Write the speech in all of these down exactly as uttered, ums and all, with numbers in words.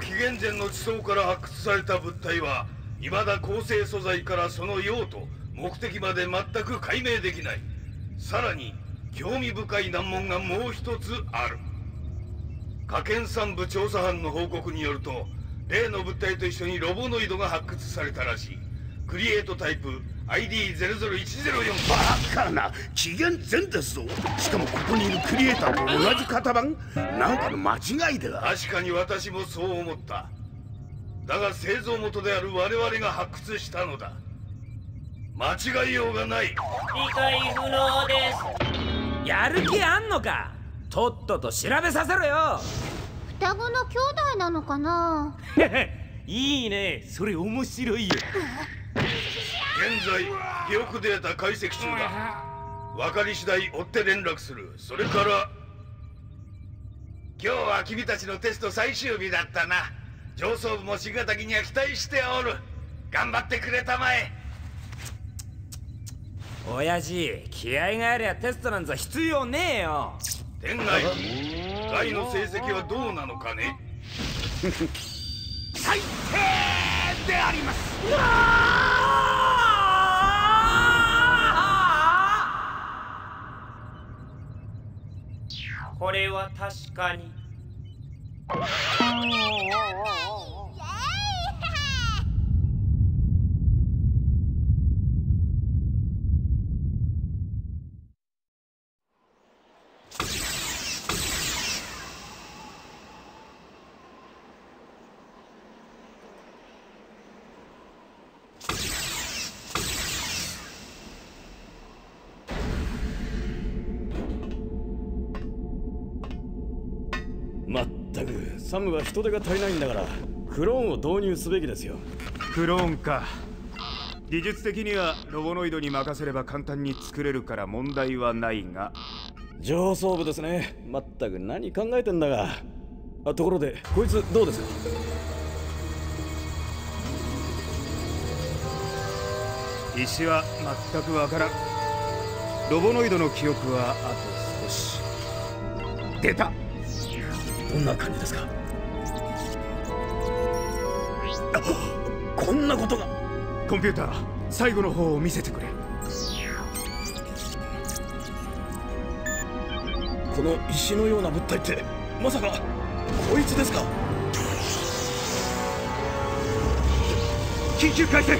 紀元前の地層から発掘された物体は未だ構成素材からその用途目的まで全く解明できない。さらに興味深い難問がもう一つある。科研三部調査班の報告によると、例の物体と一緒にロボノイドが発掘されたらしい。クリエイトタイプ アイディーゼロゼロいちゼロよん。 バカな、紀元前ですぞ。しかもここにいるクリエイターと同じ型番、なんかの間違いでは。確かに私もそう思った。だが製造元である我々が発掘したのだ。間違いようがない。理解不能です。やる気あんのか。とっとと調べさせろよ。双子の兄弟なのかな。いいね、それ面白いよ。現在記憶データ解析中だ。分かり次第追って連絡する。それから、今日は君たちのテスト最終日だったな。上層部も新潟には期待しておる。頑張ってくれたまえ。親父、気合がありゃテストなんざ必要ねえよ。天外、ガイの成績はどうなのかね。最低であります。これは確かに。サムは人手が足りないんだからクローンを導入すべきですよ。クローンか。技術的にはロボノイドに任せれば簡単に作れるから問題はないが。上層部ですね、まったく何考えてんだが。あ、ところでこいつどうですか。石は全くわからん。ロボノイドの記憶はあと少し。出た。どんな感じですか。こんなことが。コンピューター、最後の方を見せてくれ。この石のような物体って、まさかこいつですか。緊急回線。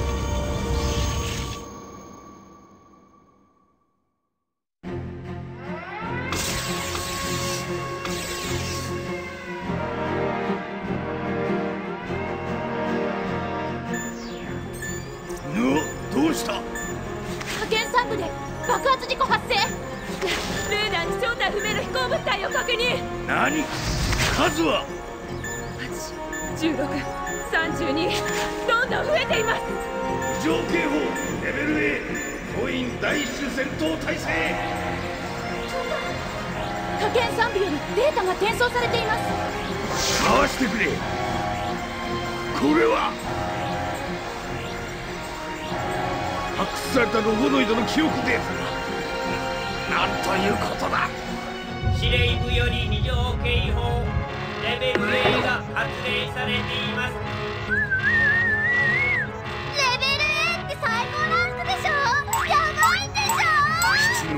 記憶データだ。なんということだ。司令部より二条警報レベル A が発令されています。レベル A って最高ランクでしょ。やばいんでしょ。質の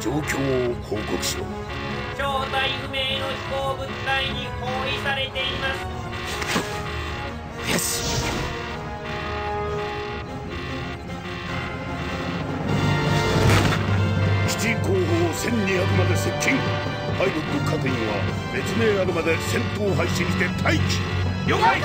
状況を報告しろ。正体不明の飛行物体に包囲されています。よし、せんにひゃくまで接近。パイロット各員は別名あるまで戦闘配信して待機。了解。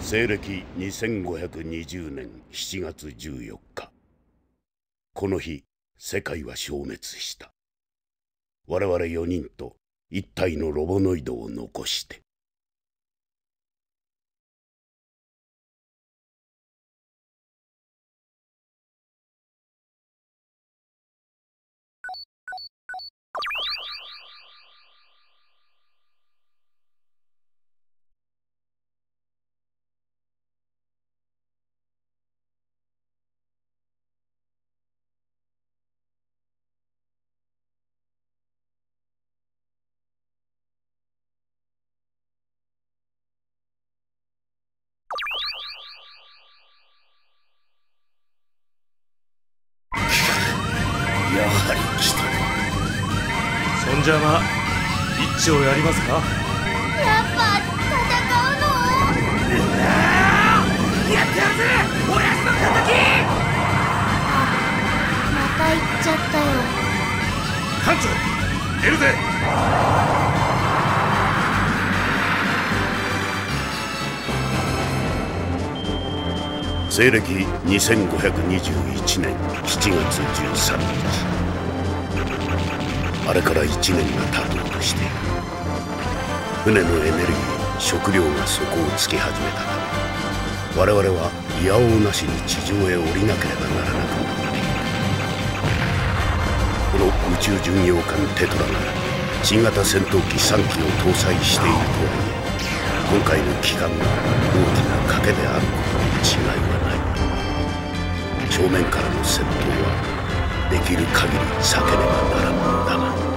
西暦にせんごひゃくにじゅうねんしちがつじゅうよっか、この日、世界は消滅した。我々よにんと一体のロボノイドを残して。んじゃま一丁やりますか。やっぱ戦うの？うわー、やってやるぜおやつの敵。あ、また行っちゃったよ。艦長出るぜ。西暦にせんごひゃくにじゅういちねんしちがつじゅうさんにち、あれからいちねんが経とうとしている。船のエネルギー、食料が底をつき始めたため、我々はいやおうなしに地上へ降りなければならなくなっている。この宇宙巡洋艦テトラが新型戦闘機さんきを搭載しているとはいえ、今回の旗艦が大きな賭けであることに違いはない。正面からの戦闘はできる限り避けねばならんのだが。